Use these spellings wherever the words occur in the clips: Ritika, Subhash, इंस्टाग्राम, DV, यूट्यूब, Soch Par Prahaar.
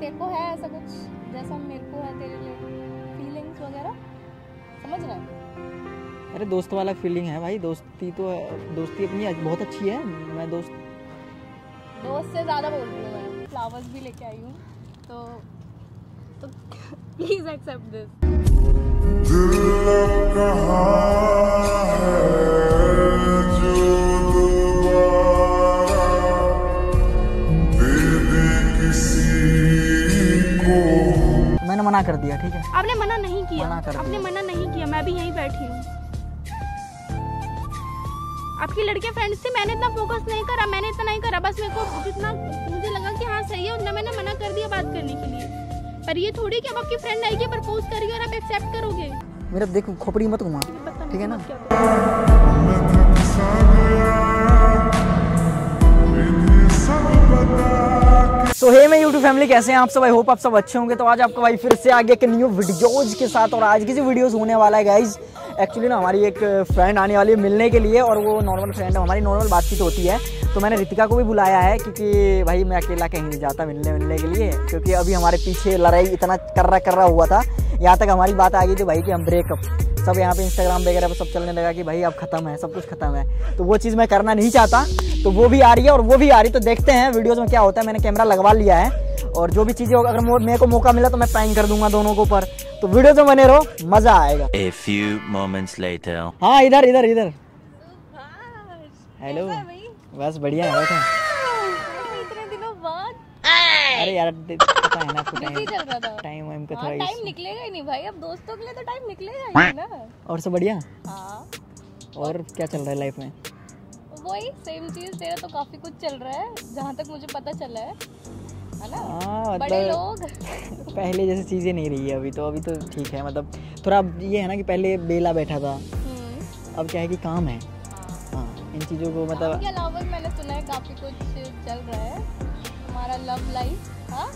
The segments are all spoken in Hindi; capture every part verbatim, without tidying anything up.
तेरे को है ऐसा कुछ जैसा मेरे को है तेरे लिए फीलिंग्स वगैरह, समझ रहा है? अरे दोस्त वाला फीलिंग है भाई, दोस्ती तो दोस्ती अपनी बहुत अच्छी है। मैं दोस्त दोस्त से ज़्यादा बोल रही हूँ मैं। फ्लावर्स भी लेके आई हूँ तो तो प्लीज़ एक्सेप्ट दिस। मैंने मना कर दिया, ठीक है? आपने मना नहीं किया। मना कर आपने मना नहीं किया, मैं भी यहीं बैठी हूँ। आपकी लड़के फ्रेंड्स थी, मैंने इतना फोकस नहीं करा, मैंने इतना नहीं करा, बस मेरे को जितना मुझे लगा कि हाँ सही है उतना मैंने मना कर दिया बात करने के लिए। पर ये थोड़ी कि अब आपकी फ्रेंड आएगी, प्रपोज करेगी और आप एक्सेप्ट करोगे। मेरा देखो खोपड़ी मत घुमा, ठीक है ना? तो हे मैं यूट्यूब फैमिली, कैसे हैं आप सब? आई होप आप सब अच्छे होंगे। तो आज आपका भाई फिर से आगे एक न्यू वीडियोज के साथ, और आज की जो वीडियोस होने वाला है गाइज, एक्चुअली ना हमारी एक फ्रेंड आने वाली है मिलने के लिए, और वो नॉर्मल फ्रेंड है, हमारी नॉर्मल बातचीत होती है। तो मैंने रितिका को भी बुलाया है क्योंकि भाई मैं अकेला कहीं नहीं जाता मिलने मिलने के लिए, क्योंकि अभी हमारे पीछे लड़ाई इतना कर्रा कर्रा हुआ था, यहाँ तक हमारी बात आ गई थी भाई कि हम ब्रेकअप, सब यहाँ पे इंस्टाग्राम वगैरह पर सब चलने लगा कि भाई अब खत्म है, सब कुछ खत्म है। तो वो चीज़ मैं करना नहीं चाहता, तो वो भी आ रही है और वो भी आ रही, तो देखते हैं वीडियोस में क्या होता है। मैंने कैमरा लगवा लिया है और जो भी चीज़ें हो, अगर मेरे को मौका मिला तो मैं पैंग कर दूंगा दोनों के ऊपर। तो वीडियो में बने रहो, मजा आएगा। A few moments later. हाँ इधर इधर इधर। हेलो, बस बढ़िया है। अरे यार पता है ना टाइम टाइम वाइम का थोड़ा टाइम निकलेगा ही नहीं भाई, अब दोस्तों के लिए तो टाइम निकलेगा ही ना। और सब बढ़िया? हाँ। और क्या चल रहा है लाइफ में? वही सेम चीज, तेरा तो काफी कुछ चल रहा है जहाँ तक मुझे पता चला है, है ना? हाँ, बड़े लोग पहले जैसी चीजें नहीं रही है अभी तो, अभी तो ठीक है, मतलब थोड़ा ये है ना कि पहले बेला बैठा था, अब क्या है कि काम है, इन चीजों को मतलब अलावा मैंने सुना है काफी कुछ चल रहा है। हमारा लव लाइफ हाँ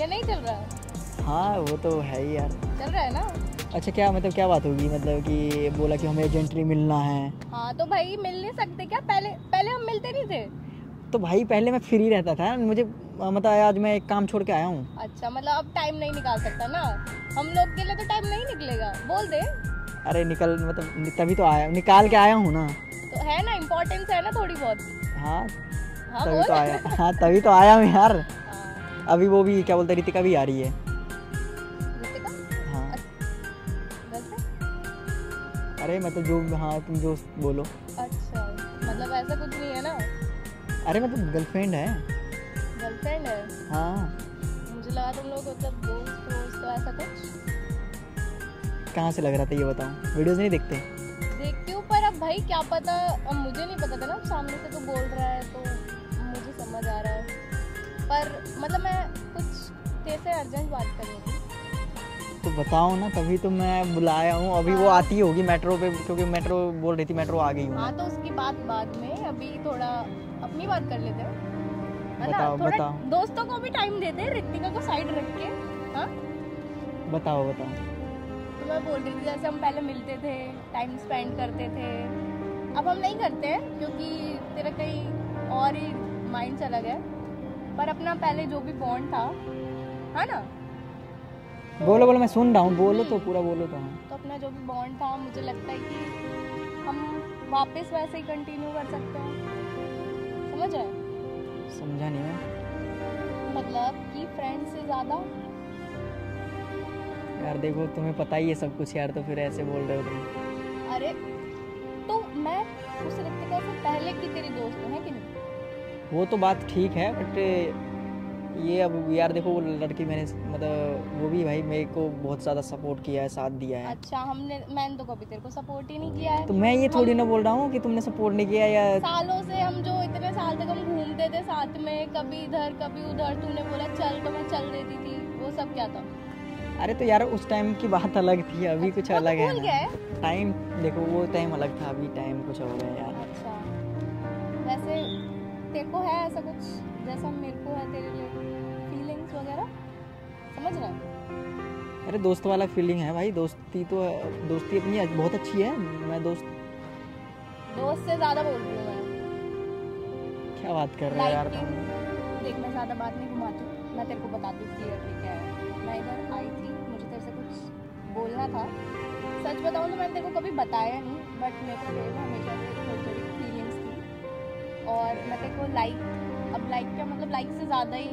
या नहीं चल रहा है? हाँ वो तो है ही यार, चल रहा है ना। अच्छा क्या मतलब क्या बात होगी, मतलब कि बोला कि हमें एजेंटली मिलना है। हाँ तो भाई मिल नहीं सकते क्या? पहले पहले हम मिलते नहीं थे। तो भाई पहले मैं फ्री रहता था, मुझे मतलब आज मैं एक काम छोड़ के आया हूँ। अच्छा मतलब अब टाइम नहीं निकाल सकता ना, हम लोग के लिए तो टाइम नहीं निकलेगा, बोल दे। अरे निकल मतलब तभी तो आया, निकाल के आया हूँ ना, तो है ना इम्पोर्टेंस है ना थोड़ी बहुत। हाँ तभी तो आया, हाँ तभी तो आया हूँ यार। अभी वो भी क्या बोलते हैं, रितिका भी आ रही है। हाँ अरे मतलब जो, हाँ तुम जो बोलो। अच्छा मतलब ऐसा कुछ नहीं है ना? अरे मतलब गर्लफ्रेंड है। गर्लफ्रेंड है? हाँ मुझे लगा तुम लोग मतलब दोस्त दोस्त, तो ऐसा कुछ कहाँ से लग रहा था ये बताओ? वीडियोस नहीं देखते? देखती हूँ पर अब भाई क्या पता, अब मुझे नहीं पता था ना, सामने से तो बोल रहा है तो समझ आ रहा है, पर मतलब मैं कुछ तेरे से अर्जेंट बात करनी थी। तो बताओ ना, तभी तो मैं बुलाया हूँ। अभी हाँ। वो आती होगी मेट्रो पे, क्योंकि मेट्रो बोल रही थी, मेट्रो आ गई हूँ। हाँ तो उसकी बात बाद में, अभी थोड़ा अपनी बात कर लेते हैं, है ना? थोड़ा दोस्तों को भी टाइम देते हैं, रितिका को साइड रख के। हाँ बताओ बताओ। तो मैं बोल रही थी जैसे हम पहले मिलते थे, टाइम स्पेंड करते थे, अब हम नहीं करते हैं क्योंकि तेरा कहीं और ही माइंड चला गया, पर अपना पहले जो भी बॉन्ड था, है ना? तो बोलो बोलो मैं सुन रहा हूँ, बोलो तो पूरा बोलो तो। तो अपना जो भी बॉन्ड था, मुझे लगता है कि हम वापस वैसे ही कंटिन्यू कर सकते हैं, समझ आए? समझा नहीं मैं, मतलब कि फ्रेंड्स से ज़्यादा। यार देखो तुम्हें पता ही है सब कुछ यार, तो फिर ऐसे बोल रहे हो तुम। अरे तो मैं उस रितिका से पहले की तेरी दोस्त हूँ, है कि नहीं? वो तो बात ठीक है, बट ये अब यार देखो वो लड़की मैंने मतलब वो भी भाई मेरे को बहुत ज़्यादा सपोर्ट किया है, साथ दिया है। अच्छा हमने, मैंने तो कभी तेरे को सपोर्ट ही नहीं किया है। तो मैं ये थोड़ी ना बोल रहा हूँ कि तुमने सपोर्ट नहीं किया या। सालों से हम जो इतने साल तक हम घूमते थे साथ में, कभी इधर कभी उधर, तूने बोला चल तो मैं चल देती थी, वो सब क्या था? अरे तो यार उस टाइम की बात अलग थी, अभी कुछ अलग है। टाइम देखो वो टाइम अलग था, अभी टाइम कुछ और है यार। अच्छा वैसे तेरे को है ऐसा कुछ जैसा मेरे को है तेरे लिए फीलिंग्स वगैरह, समझ रहा है? अरे दोस्त वाला फीलिंग है भाई, दोस्ती तो दोस्ती अपनी बहुत अच्छी है। मैं दोस्त दोस्त से ज़्यादा बोल रही हूँ मैं। क्या बात कर रहे हो यार तुम? देख मैं ज़्यादा बात नहीं घुमाती, मैं तेरे को बताती हूँ क्लियरली क्या है। मैं इधर आई थी, मुझे तेरे से कुछ बोलना था। सच बताऊँ तो मैंने तेरे को कभी बताया नहीं, बट मेरे को तेरे हमेशा से थोड़ी थोड़ी फीलिंग्स थी। और मैं तेरे को लाइक, अब लाइक क्या मतलब लाइक से ज़्यादा ही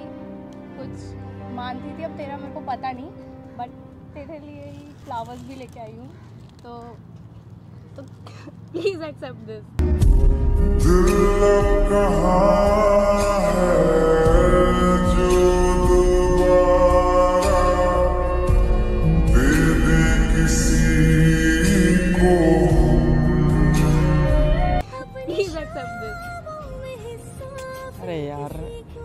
कुछ मानती थी। अब तेरा मेरे को पता नहीं, बट तेरे लिए ही फ्लावर्स भी लेके आई हूँ, तो तो please accept this. Please accept this. अरे यार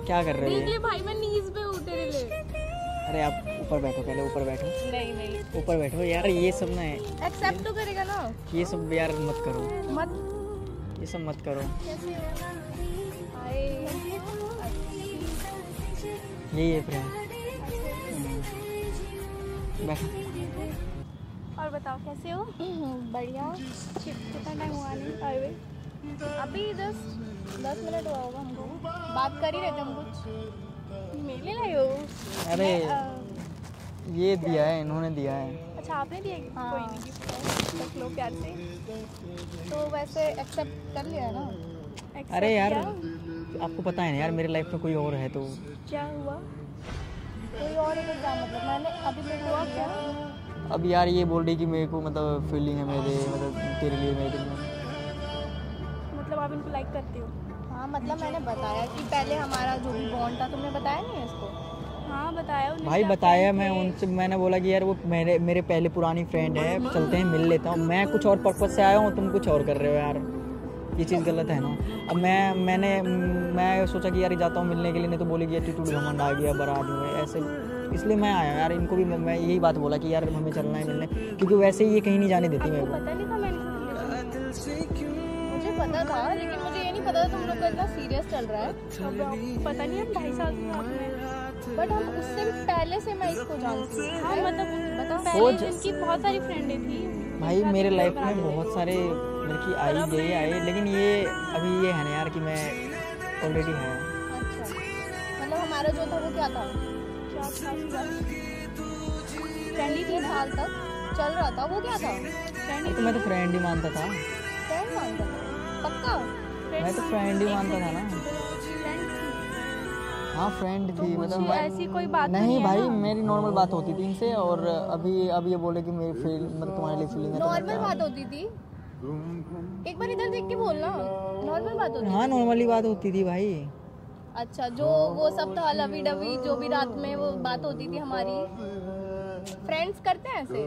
क्या कर रहे हो भाई, मैं नीज पे हूँ तेरे लिए। अरे आप ऊपर बैठो, पहले ऊपर बैठो। नहीं नहीं ऊपर बैठो यार, ये सब ना है। एक्सेप्ट तो करेगा ना। ये सब यार मत करो, मत ये सब मत करो। यही है प्रेम। बैठो और बताओ कैसे हो? बढ़िया। कितना टाइम हुआ नहीं? अभी दस दस मिनट हुआ होगा हमको, बात कर ही रहे थे हम कुछ। मेले लाए हो? अरे ये दिया है, इन्होंने दिया है। अच्छा आपने दिया? हाँ। कोई नहीं गिफ्ट रख लो प्यार से। तो वैसे एक्सेप्ट कर लिया ना? अरे यार आपको पता है ना यार मेरे लाइफ में कोई और है। तो क्या हुआ? कोई और है क्या मतलब? मैंने अभी मेरे को हुआ क्या? अब यार ये बोल रही कि मेरे को मतलब फीलिंग है मेरे, मतलब तेरे लिए मेरे लिए। मतलब आप इनको लाइक करते हो? हाँ मतलब मैंने बताया कि पहले हमारा जो भी बॉन्ड था, तुमने बताया नहीं इसको? हाँ बताया भाई, बताया। मैं उनसे मैंने बोला कि यार वो मेरे मेरे पहले पुरानी फ्रेंड है, चलते हैं मिल लेता हूँ। मैं कुछ और पर्पस से आया हूँ, तुम कुछ और कर रहे हो यार, ये चीज़ गलत है ना। अब मैं मैंने मैं सोचा कि यार जाता हूँ मिलने के लिए, नहीं तो बोली कि एटीट्यूड घमंड आ गया बड़ा आदमी है ऐसे, इसलिए मैं आया यार। इनको भी मैं यही बात बोला कि यार हमें चलना है मिलने, क्योंकि वैसे ही ये कहीं नहीं जाने देती मेरे को। मुझे पता था, लेकिन मुझे ये नहीं पता था तुम लोग का इतना सीरियस चल रहा है। पता नहीं हम ढाई साल से साथ में, बट हम उससे भी पहले से मैं इसको जानती हूँ। हाँ मतलब बताओ, पहले इसकी बहुत सारी फ्रेंडें थी भाई मेरे लाइफ में, बहुत सारे लड़की आई गई आई, लेकिन ये अभी ये है ना यार कि मैं ऑलरेडी है। अच्छा मतलब हमारा जो था वो क्या था? फ्रेंड ही तीन साल तक चल रहा था, वो क्या था? तो मैं तो फ्रेंड ही मानता था। फ्रेंड मानता था? पक्का? मैं तो फ्रेंड ही मानता था ना। हाँ फ्रेंड थी मतलब, तो ऐसी कोई बात नहीं, नहीं भाई मेरी नॉर्मल बात होती थी इनसे। और अभी अब ये बोले कि मेरी फील मतलब तुम्हारे लिए फीलिंग है। नॉर्मल बात होती थी? एक बार इधर देख के बोलना, नॉर्मल बात होती थी। हाँ नॉर्मली बात होती थी भाई। अच्छा जो वो सब था लवी डवी, जो भी रात में वो बात होती थी हमारी, फ्रेंड्स करते हैं ऐसे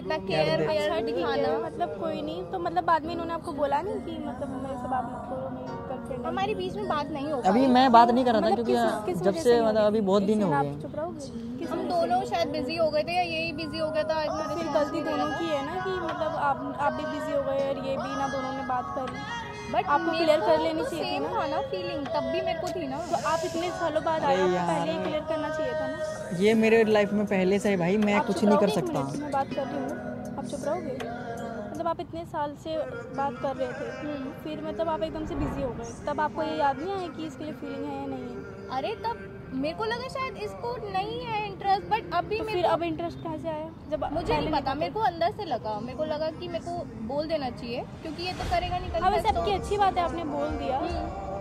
इतना केयर वेयर दिखाना, मतलब कोई नहीं। तो मतलब बाद में इन्होंने आपको बोला नहीं कि मतलब मेरे से बात मत करो, मेरी गर्लफ्रेंड? हमारी बीच में बात नहीं हो। अभी मैं बात नहीं कर रहा था क्योंकि जब से मतलब अभी बहुत दिन हो गए हम दोनों शायद बिजी हो गए थे, या यही बिजी हो गया था। फिर गलती दोनों की है ना कि मतलब आप आप भी बिजी हो गए और ये भी ना, दोनों ने बात कर ली। बट आप क्लियर कर लेनी चाहिए था ना फीलिंग, तब भी मेरे को थी ना। तो आप इतने सालों बाद आए, पहले ही क्लियर करना चाहिए था ना। ये मेरे लाइफ में पहले से है भाई, मैं कुछ नहीं कर सकता। मैं बात कर रही हूँ, आप चुप रहोगे? मतलब आप इतने साल से बात कर रहे थे, फिर मतलब आप एकदम से बिजी हो गए, तब आपको ये याद नहीं आया कि इसके लिए फीलिंग है या नहीं है? अरे तब मेरे को लगा शायद इसको नहीं है इंटरेस्ट, बट अभी फिर अब इंटरेस्ट कहाँ से आया? जब मुझे नहीं पता, मेरे को अंदर से लगा, मेरे को लगा कि मेरे को बोल देना चाहिए क्योंकि ये तो करेगा नहीं करेगा। वैसे आपकी अच्छी बात है, आपने बोल दिया,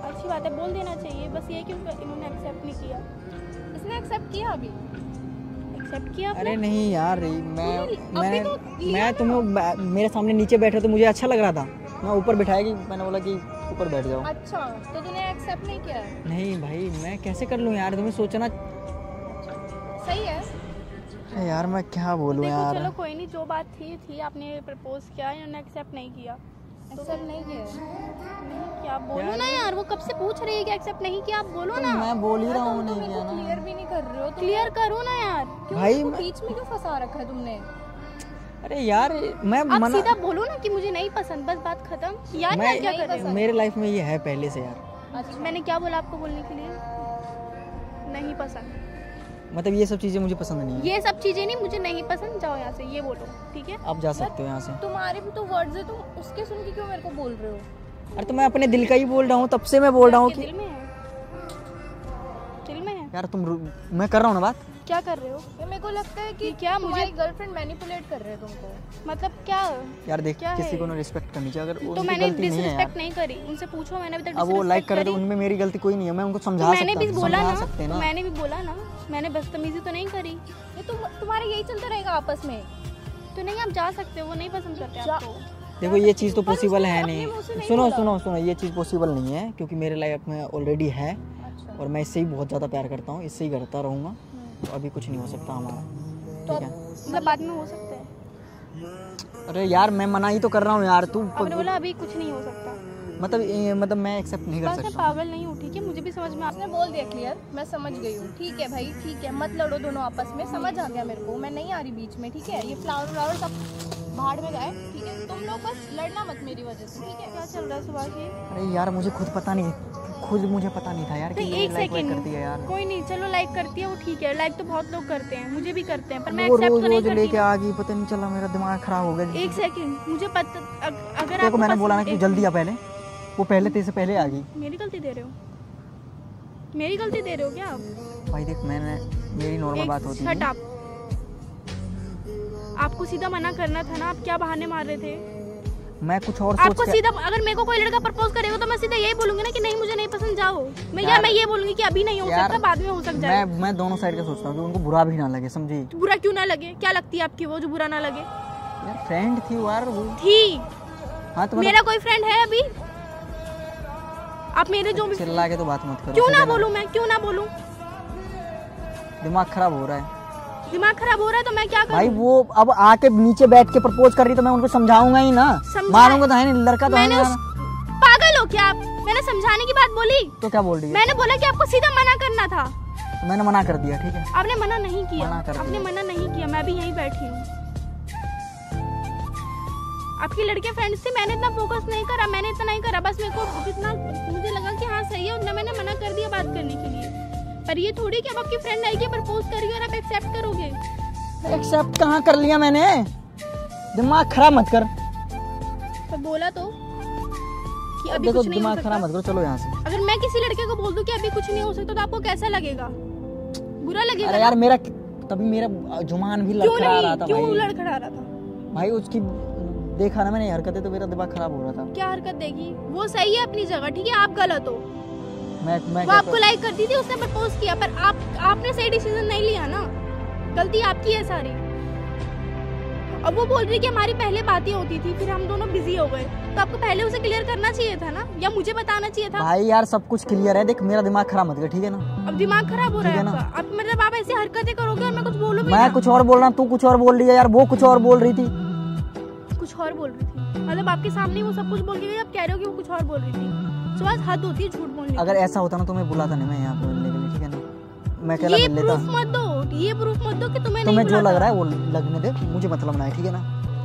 अच्छी बात है, बोल देना चाहिए। बस ये कि इन्होंने एक्सेप्ट नहीं किया। इसने एक्सेप्ट किया? अभी एक्सेप्ट किया? अरे नहीं यार मैं मैं तुम मेरे सामने नीचे बैठे तो मुझे अच्छा लग रहा था, मैं ऊपर बिठाया कि मैंने बोला कि ऊपर बैठ जाओ। अच्छा तो तूने एक्सेप्ट नहीं किया? नहीं भाई मैं कैसे कर लूँ यार, तुम्हें सोचना सही है। अरे यार मैं क्या बोलूँ यार। चलो कोई नहीं, जो बात थी थी, आपने प्रपोज किया, इन्होंने एक्सेप्ट नहीं किया। एक्सेप्ट नहीं किया? क्या बोलो ना यार, वो कब से पूछ रही है कि एक्सेप्ट नहीं किया, आप बोलो ना। मैं बोल ही रहा हूँ नहीं किया ना। क्लियर भी नहीं कर रहे हो, क्लियर करो ना यार। भाई बीच में क्यों फंसा रखा है तुमने? अरे यार मैं आप मना... सीधा बोलो ना कि मुझे नहीं पसंद, बस बात खत्म यार। मैं क्या कर रही हूं? मेरे लाइफ में ये है पहले से यार। अच्छा मैंने क्या बोला आपको बोलने के लिए? नहीं पसंद मतलब ये सब चीजें मुझे पसंद नहीं है। ये सब चीजें नहीं, मुझे नहीं पसंद, जाओ यहाँ से, ये बोलो ठीक है। आप जा सकते हो यहाँ से। तुम्हारे भी तो वर्ड्स है, तुम उसके सुन के क्यों मेरे को बोल रहे हो? अरे तो मैं अपने दिल का ही बोल रहा हूँ, तब से मैं बोल रहा हूँ। यार तुम, मैं कर रहा हूँ ना बात। क्या कर रहे हो? मेरे को लगता है कि क्या मुझे गर्लफ्रेंड मैनिपुलेट कर रहे हो तुमको। मतलब क्या यार देख, क्या किसी को ना रिस्पेक्ट करनी चाहिए। अगर तो मैंने डिसरिस्पेक्ट नहीं करी, उनसे पूछो। मैंने अभी तक वो लाइक कर रहे थे, उनमें मेरी गलती कोई नहीं है। मैं उनको समझा सकता हूं। मैंने भी बोला ना, मैंने भी बोला ना, मैंने बदतमीजी तो नहीं करी। तुम्हारा यही चलता रहेगा आपस में तो नहीं आप जा सकते, वो नहीं पसंद करते आपको। देखो ये चीज़ तो पॉसिबल है नहीं। सुनो सुनो सुनो ये चीज़ पॉसिबल नहीं है, क्योंकि मेरे लाइफ में ऑलरेडी है। अच्छा। और मैं इससे ही बहुत ज़्यादा प्यार करता हूँ, इससे ही करता रहूँगा। तो अभी कुछ नहीं हो सकता हमारा, ठीक है? मतलब बाद में हो सकता है। अरे यार मैं मना ही तो कर रहा हूँ यार। तू बोला अभी कुछ नहीं हो सकता, मतलब मतलब मैं एक्सेप्ट नहीं कर सकता। पागल नहीं हूँ, ठीक है? मुझे भी समझ में आपने बोल दिया क्लियर, मैं समझ गई हूँ। ठीक है भाई, ठीक है, मत लड़ो दोनों आपस में। समझ आ गया मेरे को, मैं नहीं आ रही बीच में, ठीक है? ये फ्लावर व्लावर सब भाड़ में गए, ठीक है? तुम लोग बस लड़ना मत मेरी वजह से, ठीक है? क्या चल रहा है सुभाष जी? अरे यार मुझे खुद पता नहीं, खुद मुझे पता नहीं था यार कि एक सेकंड करती है यार। कोई नहीं, चलो लाइक करती है वो, ठीक है? लाइक तो बहुत लोग करते हैं, मुझे भी करते हैं, पर मैं एक्सेप्ट तो नहीं करती। लेके आ गई, पता नहीं चला मेरा दिमाग खराब हो गया। एक सेकंड, मुझे पता, अगर आपको मैंने बोला ना कि जल्दी आ, पहले वो पहले तेरे से पहले आ गई। मेरी गलती दे रहे हो, मेरी गलती दे रहे हो क्या आप? भाई देख मैंने, मेरी नॉर्मल बात होती है। आपको सीधा मना करना था ना, आप क्या बहाने मार रहे थे? मैं कुछ और आपको सोच सीधा, अगर मेरे को कोई लड़का प्रपोज करेगा तो मैं सीधा यही बोलूंगी ना कि नहीं मुझे नहीं पसंद, जाओ। मैं यार, या मैं ये बोलूंगी कि अभी नहीं हो सकता, बाद में हो सकता है। मैं, मैं दोनों साइड का सोचता हूँ, उनको बुरा भी ना लगे, समझी? बुरा क्यों ना लगे? क्या लगती है आपकी वो जो बुरा ना लगे? यार फ्रेंड थी यार वो थी। मेरा कोई फ्रेंड है अभी? आप मेरे जो चिल्ला के तो बात मत करो। क्यों ना बोलूँ मैं, क्यों ना बोलूँ? दिमाग खराब हो रहा है, दिमाग खराब हो रहा है तो मैं क्या करूं? भाई वो अब आके नीचे बैठ के प्रपोज कर रही तो मैं उनको समझाऊंगा ही ना, मारूंगा तो है नहीं, लड़का तो है ना। पागल हो क्या आप? मैंने समझाने की बात बोली तो क्या बोल रही है? मैंने बोला कि आपको सीधा मना करना था, तो मैंने मना कर दिया, ठीक है? आपने मना नहीं किया, आपने मना नहीं किया, मैं भी यहीं बैठी हूँ। आपकी लड़के फ्रेंड्स थे, मैंने इतना फोकस नहीं करा, मैंने इतना नहीं करा, बस मेरे को जितना मुझे लगा कि हाँ सही है उतना मैंने मना कर दिया बात करने के लिए। पर ये थोड़ी कि अब आपकी फ्रेंड आएगी प्रपोज करेगी और आप एक्सेप्ट करोगे। एक्सेप्ट कहाँ कर लिया मैंने? दिमाग खराब मत कर। तो बोला तो कि अभी कुछ नहीं हो सकता। दिमाग खराब मत करो, चलो यहाँ से। अगर मैं किसी लड़के को बोल दूँ कि अभी कुछ नहीं हो सकता तो आपको कैसा लगेगा? बुरा लगेगा। अरे यार मेरा तभी मेरा जुमान भी लड़खड़ा रहा था। क्यों लड़खड़ा रहा था? भाई उसकी देखा ना मैंने हरकतें, तो मेरा दिमाग खराब हो रहा था। क्या हरकत देखी? वो सही है अपनी जगह, ठीक है? आप गलत हो। मैं, मैं वो आपको लाइक करती थी, उसने प्रपोज किया, पर आप आपने सही डिसीजन नहीं लिया ना, गलती आपकी है सारी। अब वो बोल रही कि हमारी पहले बातें होती थी, फिर हम दोनों बिजी हो गए, तो आपको पहले उसे क्लियर करना चाहिए था ना, या मुझे बताना चाहिए था। भाई यार सब कुछ क्लियर है, देख मेरा दिमाग खराब मत कर, ठीक है ना? अब दिमाग खराब हो रहा है ना, अब मतलब आप ऐसी हरकतें करोगे और मैं कुछ बोलूँ? मैं कुछ और बोल रहा हूँ, तू कुछ और बोल रही है यार, वो कुछ और बोल रही थी, कुछ और बोल रही थी, मतलब आपके सामने वो सब कुछ बोल रही है, आप कह रहे हो कि वो कुछ और बोल रही थी। हद होती है झूठ बोलने। अगर ऐसा होता ना तो मैं बुलाता नहीं, मैं यहाँ बोलने के लिए, ठीक है ना? मैं कहला मिल लेता। प्रूफ मत दो, ये प्रूफ मत दो कि तुम्हें तुम्हें जो लग रहा है वो लगने दे, मुझे मतलब ना है, ठीक है ना?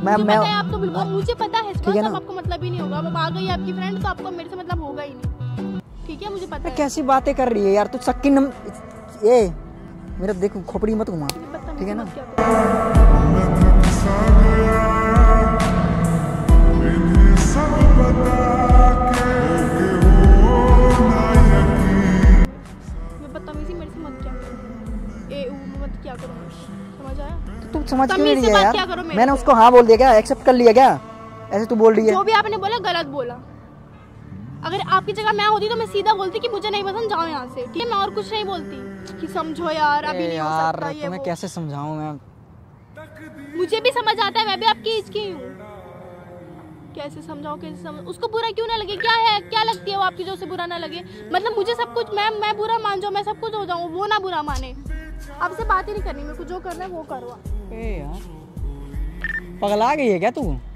मैं मैं आप तो बिल्कुल, मुझे पता है इसका सब आपको मतलब ही नहीं होगा। अब आ गई आपकी फ्रेंड तो आपको मेरे से मतलब होगा ही नहीं, ठीक है? मुझे पता है। कैसी बातें कर रही है यार तू? सक्की नम ए मेरा देखो, खोपड़ी मत घुमा, ठीक है ना? क्या करूं? समझ आया? तो तू समझ क्यों नहीं रही यार? मैंने उसको हाँ बोल दिया क्या? एक्सेप्ट कर लिया क्या? ऐसे तू बोल रही है। जो भी आपने बोला गलत बोला। अगर आपकी जगह मैं होती तो मैं सीधा बोलती कि मुझे नहीं पसंद, जाओ यहाँ से, ठीक है? मैं और कुछ नहीं बोलती कि समझो यार अभी नहीं हो सकता ये वो। तुम्हें कैसे समझाऊं मैं? मुझे भी समझ आता है, मैं भी आपकी एज की हूँ। कैसे समझाओ, कैसे समझ उसको? बुरा क्यों ना लगे? क्या है, क्या लगती है वो आपकी जो उसे बुरा ना लगे? मतलब मुझे सब कुछ, मैं मैं बुरा मान जाऊँ, मैं सब कुछ हो जाऊँ, वो ना बुरा माने। आपसे बात ही नहीं करनी, मेरे को जो करना है वो करवा। ए यार, पगला गई है क्या तू?